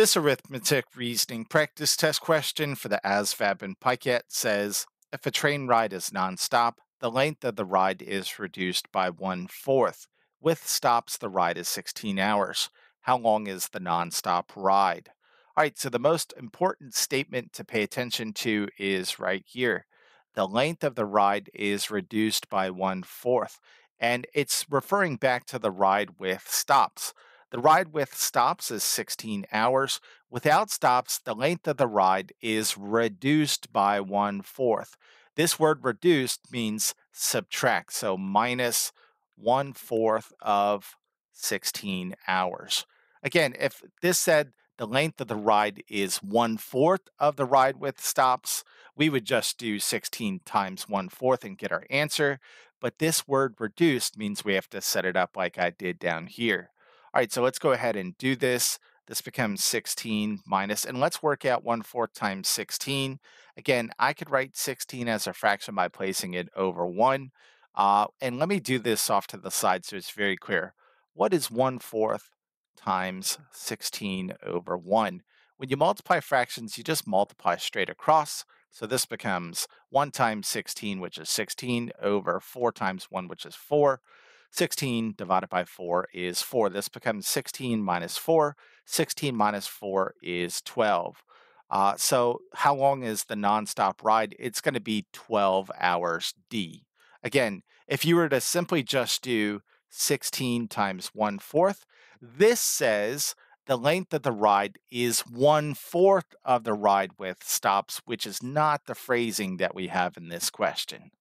This arithmetic reasoning practice test question for the ASVAB and PiCAT says, if a train ride is nonstop, the length of the ride is reduced by 1/4. With stops, the ride is 16 hours. How long is the nonstop ride? All right, so the most important statement to pay attention to is right here. The length of the ride is reduced by 1/4, and it's referring back to the ride with stops. The ride with stops is 16 hours. Without stops, the length of the ride is reduced by 1/4. This word reduced means subtract, so minus 1/4 of 16 hours. Again, if this said the length of the ride is 1/4 of the ride with stops, we would just do 16 times 1/4 and get our answer. But this word reduced means we have to set it up like I did down here. All right, so let's go ahead and do this. This becomes 16 minus, and let's work out 1/4 times 16. Again, I could write 16 as a fraction by placing it over 1. And let me do this off to the side so it's very clear. What is 1/4 times 16 over 1? When you multiply fractions, you just multiply straight across. So this becomes 1 times 16, which is 16, over 4 times 1, which is 4. 16 divided by 4 is 4. This becomes 16 minus 4. 16 minus 4 is 12. So how long is the nonstop ride? It's going to be 12 hours D. Again, if you were to simply just do 16 times 1/4, this says the length of the ride is 1/4 of the ride with stops, which is not the phrasing that we have in this question.